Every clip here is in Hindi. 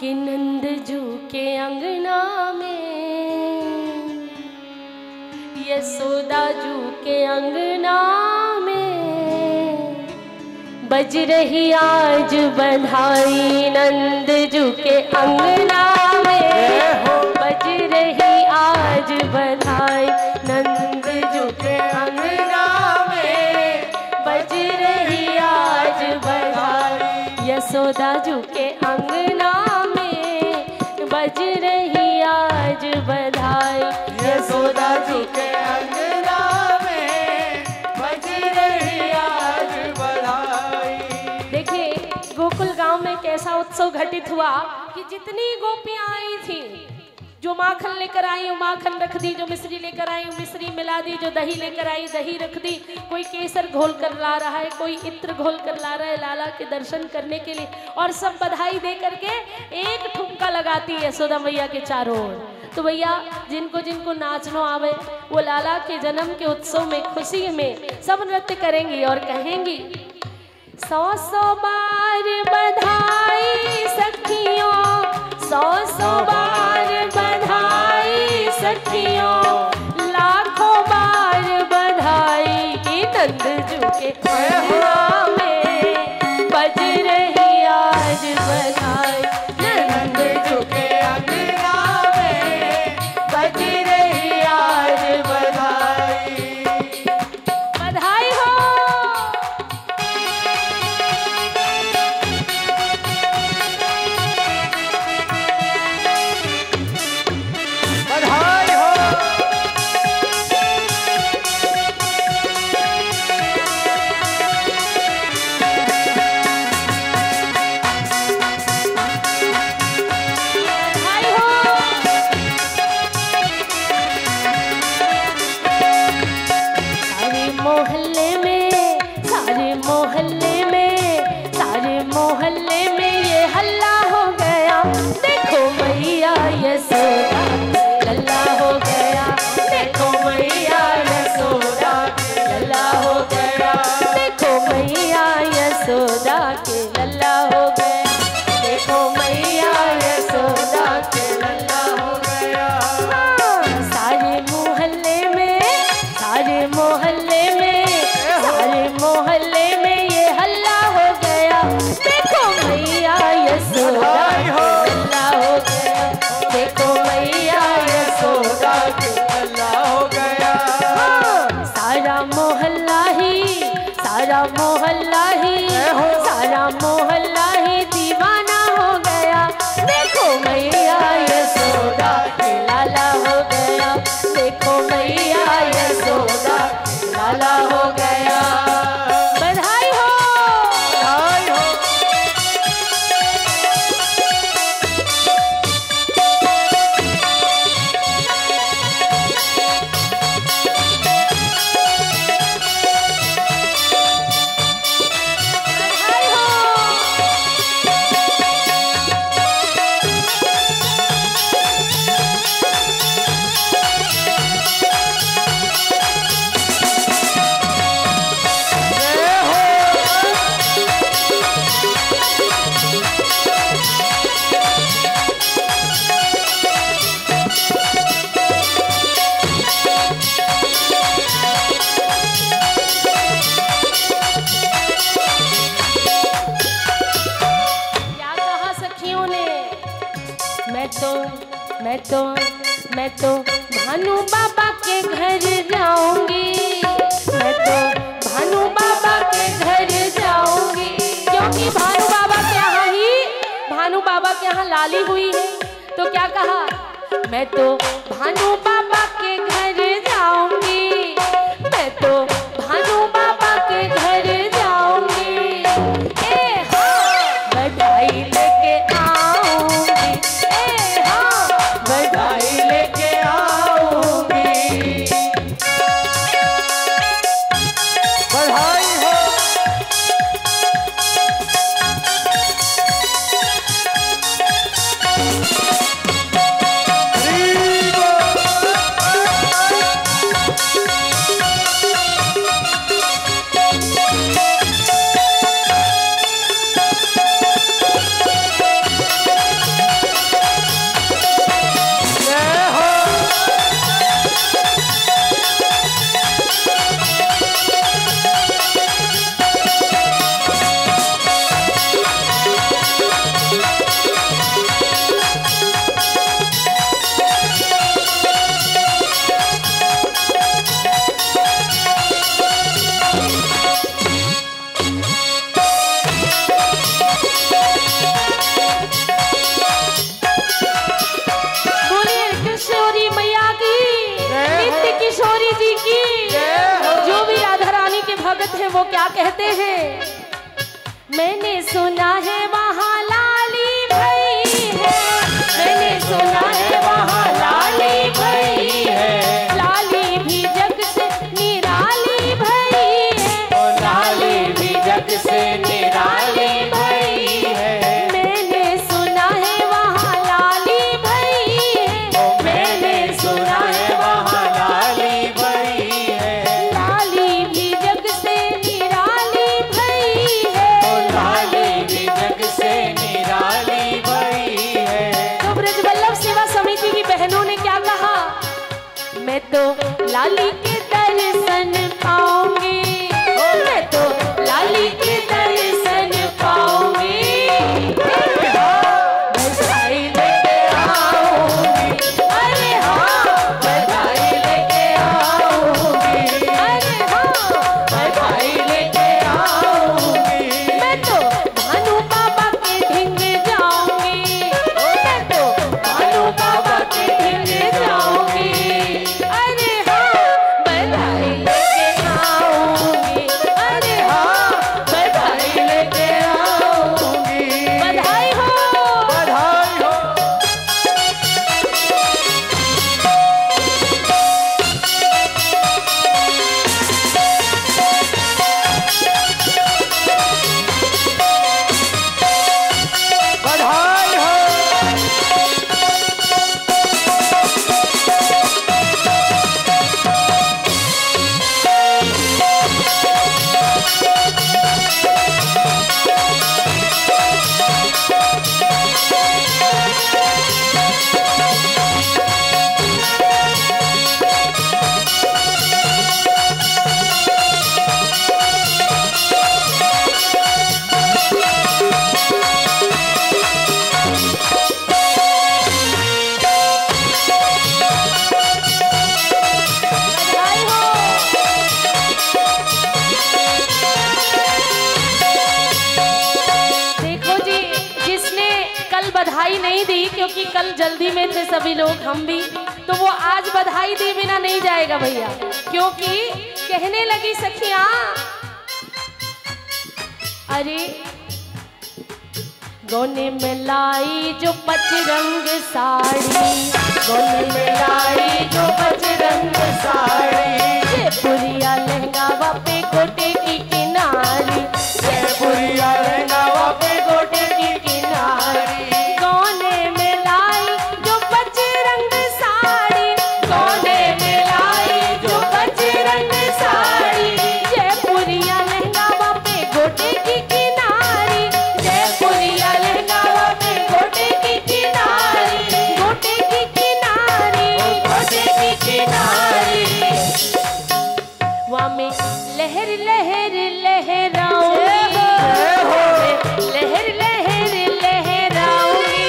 कि नंद जू के अंगना में, यशोदा जू के अंगना में बज रही आज बधाई। नंद जू के अंगना में बज रही आज बधाई। नंद जू के अंगना में बज रही आज बधाई। यशोदा जू के अंगना बज रही आज बधाई। यशोदा जी के अंगना में बज रही आज बधाई। देखिए गोकुल गांव में कैसा उत्सव घटित हुआ कि जितनी गोपियां आई थी, जो माखन लेकर आई वो माखन रख दी, जो मिश्री लेकर आई वो मिश्री मिला दी, जो दही लेकर आई दही रख दी, कोई केसर घोल कर ला रहा है, कोई इत्र घोल कर ला रहा है लाला के दर्शन करने के लिए, और सब बधाई दे करके एक ठुमका लगाती है यशोदा मैया के चारों ओर। तो भैया जिनको जिनको नाचनो आवे वो लाला के जन्म के उत्सव में खुशी में सब नृत्य करेंगी और कहेंगी सौ सौ बार बधाई सखियों, सौ सौ बार बधाई सखियों, लाखों बार बधाई। की नंद जू के अंगना में बज रही आज बधाई। नंद जू के अंगना में बज रही आज बधाई। बधाई हो। मैं तो भानु बाबा के घर जाऊंगी। मैं तो भानु बाबा के घर जाऊंगी, क्योंकि भानु बाबा के यहाँ ही भानु बाबा के यहाँ लाली हुई है। तो क्या कहा, मैं तो भानु बाबा के घर जाऊंगी। मैं तो भानु बाबा के घर जाऊंगी। ए हाँ बधाई लेके आऊंगी। ए हाँ बधाई वो क्या कहते हैं, मैंने सुना है वहाँ लाली भई है, मैंने सुना है वहाँ लाली भई है, लाली भी जग से निराली भई है, और लाली भी जग से निराली भई है। मैंने सुना है वहाँ लाली भई है, मैंने सुना है वहाँ लाली भई है, लाली भी जग से निराली भई है, और लाली भी जग से निराली भई है। तो ब्रज वल्लभ सेवा समिति की बहनों ने क्या कहा, मैं तो लाली के दर्शन पाऊंगी, मैं तो लाली के दर्शन पाऊंगी, बधाई लेके आऊंगी, अरे हाँ बधाई लेके आऊंगी, अरे हाँ बधाई लेके आऊंगी, मैं तो भानु बाबा के ढिंग जाऊंगी, मैं तो भानु बाबा के ढिंग जाऊंगी, अरे हाँ बधाई लेके आऊंगी, अरे हाँ बधाई लेके आऊंगी, बधाई हो बधाई हो। बधाई हो। बधाई हो। देखो जी, जिसने कल बधाई नहीं दी, क्योंकि कल जल्दी में थे सभी लोग, हम भी, तो वो आज बधाई दिए बिना नहीं जाएगा भैया, क्योंकि कहने लगी सखियां, अरे गोने में लाई जो पचरंग साड़ी, गोने में लाई जो बजरंग साड़ी, जयपुरिया लहंगा वा पे गोटे की किनारी, जयपुरिया लहंगा वा पे गोटे की किनारी, गोने में लाई जो बजरंग साड़ी, गोने में लाई जो बजरंग साड़ी, जयपुरिया लहंगा वा पे गोटे की किनारी, जयपुरिया लहंगा वा पे गोटे की किनारी, गोटे की किनारी, गोटे की किनारी। वहाँ में लहर लहर लहराऊंगी, मैं लहर लहर लहराऊंगी,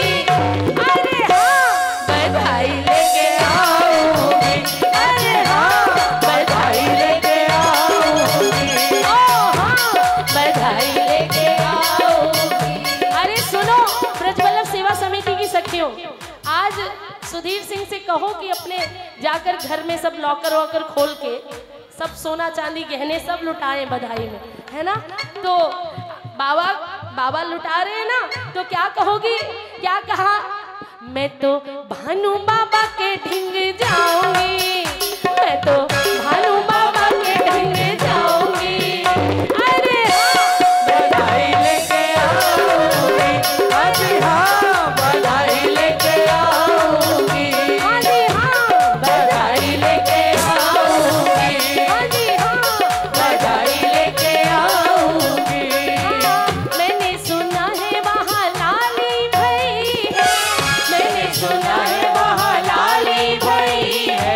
अरे हाँ बधाई लेके आऊंगी, अरे हाँ बधाई लेके आऊंगी, ओ हाँ बधाई लेके आऊंगी। अरे सुनो ब्रजवल्लभ सेवा समिति की सखियों, आज सुधीर सिंह से कहो कि अपने जाकर घर में सब लॉकर वॉकर खोल के सब सोना चांदी गहने सब लुटाए बधाई में, है ना। तो बाबा बाबा लुटा रहे हैं ना, तो क्या कहोगी, क्या कहा, मैं तो भानु बाबा के ढिंग जाऊंगी, मैं तो भानु बाबा के ढिंग जाऊंगी, अरे हाँ बधाई लेके आऊंगी, अरे हाँ बधाई लेके आऊंगी, अरे हाँ बधाई लेके आऊंगी, अरे हाँ बधाई लेके आऊंगी। मैंने सुना है वहाँ लाली भई है, मैंने सुना है वहाँ लाली भई है,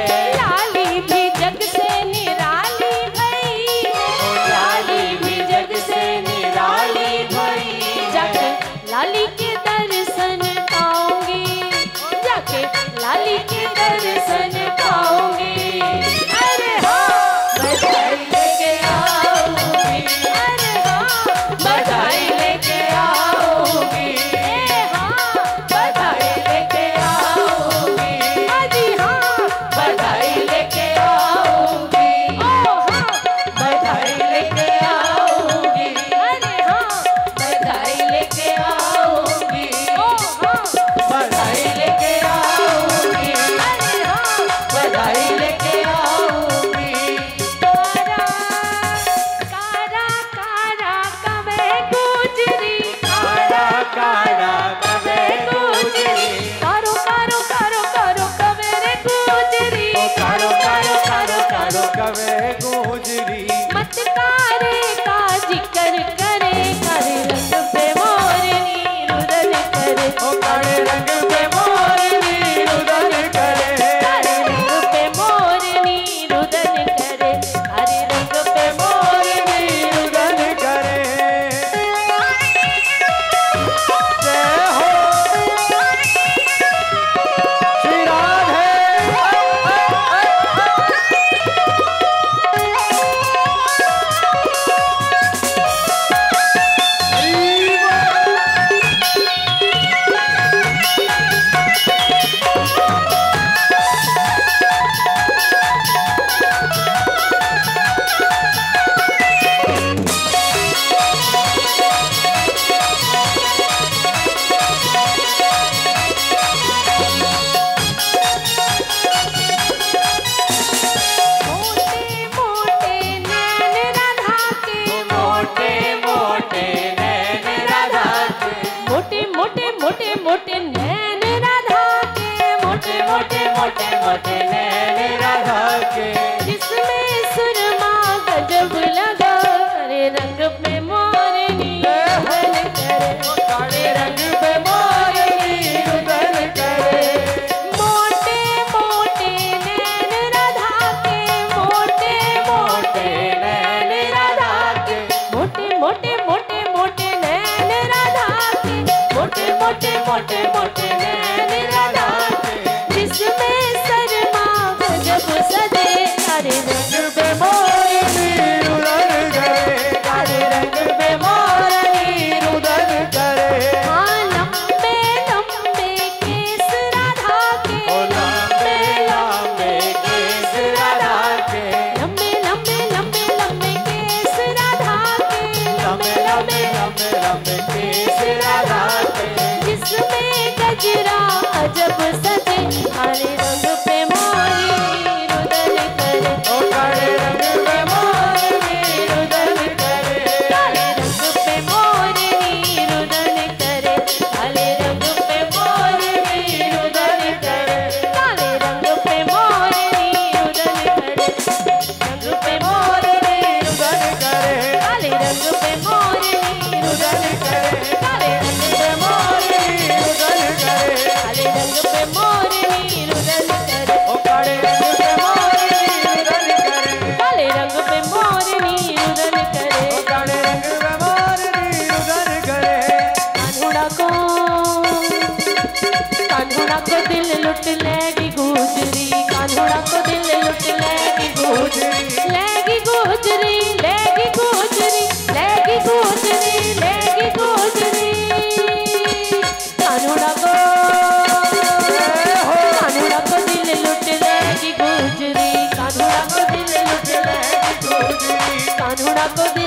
को